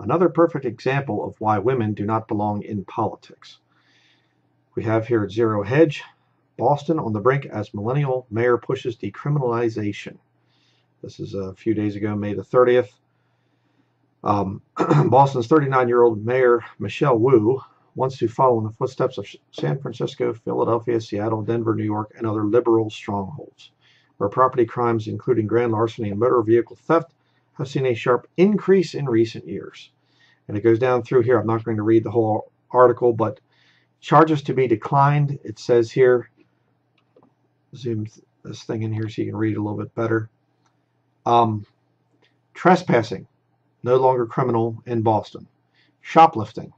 Another perfect example of why women do not belong in politics. We have here at Zero Hedge, Boston on the brink as millennial mayor pushes decriminalization. This is a few days ago, May the 30th. Boston's 39-year-old mayor, Michelle Wu, wants to follow in the footsteps of San Francisco, Philadelphia, Seattle, Denver, New York, and other liberal strongholds, where property crimes, including grand larceny and motor vehicle theft, have seen a sharp increase in recent years. And it goes down through here. I'm not going to read the whole article, but charges to be declined. It says here, zoom this thing in here so you can read a little bit better. Trespassing, no longer criminal in Boston. Shoplifting,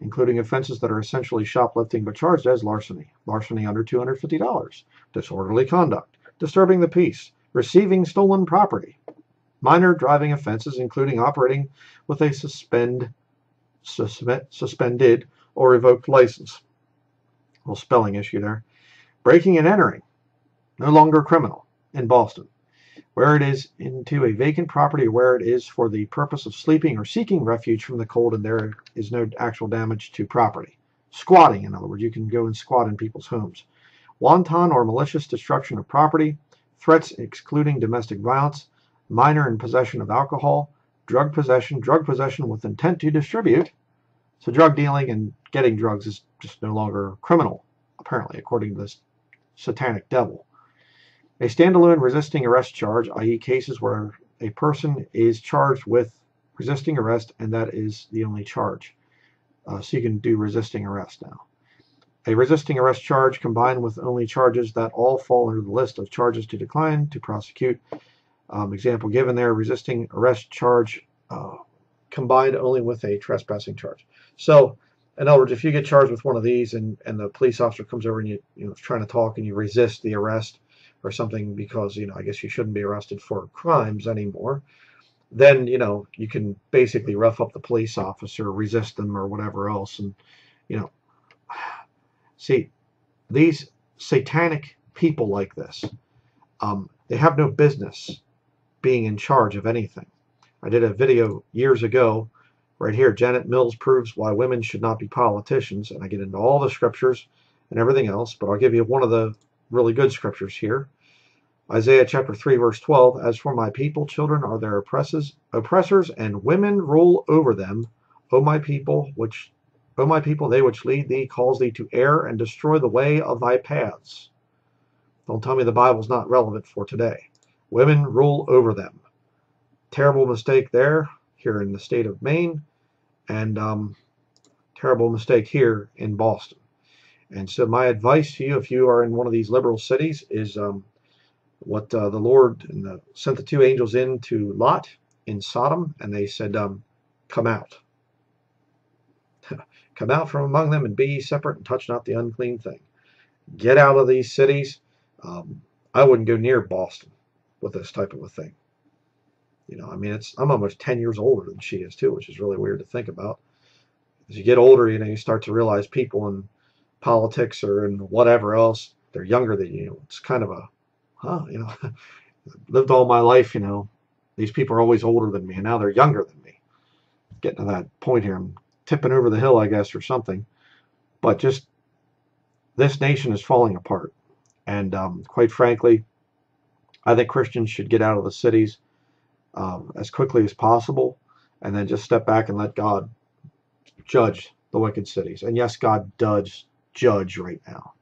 including offenses that are essentially shoplifting but charged as larceny. Larceny under $250. Disorderly conduct, disturbing the peace, receiving stolen property. Minor driving offenses, including operating with a suspended or revoked license. A little spelling issue there. Breaking and entering, no longer criminal in Boston, where it is into a vacant property, where it is for the purpose of sleeping or seeking refuge from the cold, and there is no actual damage to property. Squatting, in other words, you can go and squat in people's homes. Wanton or malicious destruction of property, threats excluding domestic violence, minor in possession of alcohol, drug possession with intent to distribute. So drug dealing and getting drugs is just no longer criminal, apparently, according to this satanic devil. A standalone resisting arrest charge, i.e. cases where a person is charged with resisting arrest and that is the only charge. So you can do resisting arrest now. A resisting arrest charge combined with only charges that all fall under the list of charges to decline, to prosecute. Example given there, resisting arrest charge combined only with a trespassing charge. So, in other words, if you get charged with one of these and the police officer comes over and you know, trying to talk and you resist the arrest or something because, you know, I guess you shouldn't be arrested for crimes anymore, then, you know, you can basically rough up the police officer, resist them or whatever else. And, you know, see, these satanic people like this, they have no business being in charge of anything. I did a video years ago right here. Janet Mills proves why women should not be politicians, and I get into all the scriptures and everything else, but I'll give you one of the really good scriptures here. Isaiah chapter 3 verse 12, as for my people, children are their oppressors, and women rule over them. O my people, they which lead thee, cause thee to err and destroy the way of thy paths. Don't tell me the Bible's not relevant for today. Women rule over them. Terrible mistake there, here in the state of Maine, and terrible mistake here in Boston. And so my advice to you, if you are in one of these liberal cities, is what the Lord sent the two angels in to Lot in Sodom, and they said, come out. Come out from among them and be ye separate and touch not the unclean thing. Get out of these cities. I wouldn't go near Boston with this type of a thing. You know, I mean, I'm almost 10 years older than she is too, which is really weird to think about. As you get older, you know, you start to realize people in politics or in whatever else, they're younger than you. It's kind of a, you know, lived all my life, you know, these people are always older than me, and now they're younger than me. Getting to that point here, I'm tipping over the hill, I guess, or something. But just this nation is falling apart. And quite frankly, I think Christians should get out of the cities as quickly as possible, and then just step back and let God judge the wicked cities. And yes, God does judge right now.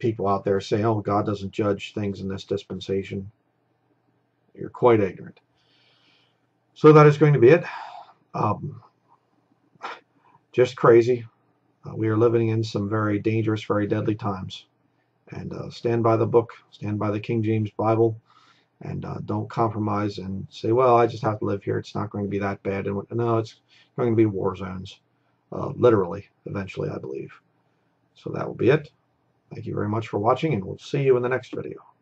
People out there say, oh, God doesn't judge things in this dispensation. You're quite ignorant. So that is going to be it. Just crazy. We are living in some very dangerous, very deadly times. And stand by the book, stand by the King James Bible, and don't compromise and say, well, I just have to live here. It's not going to be that bad. And no, it's going to be war zones, literally, eventually, I believe. So that will be it. Thank you very much for watching, and we'll see you in the next video.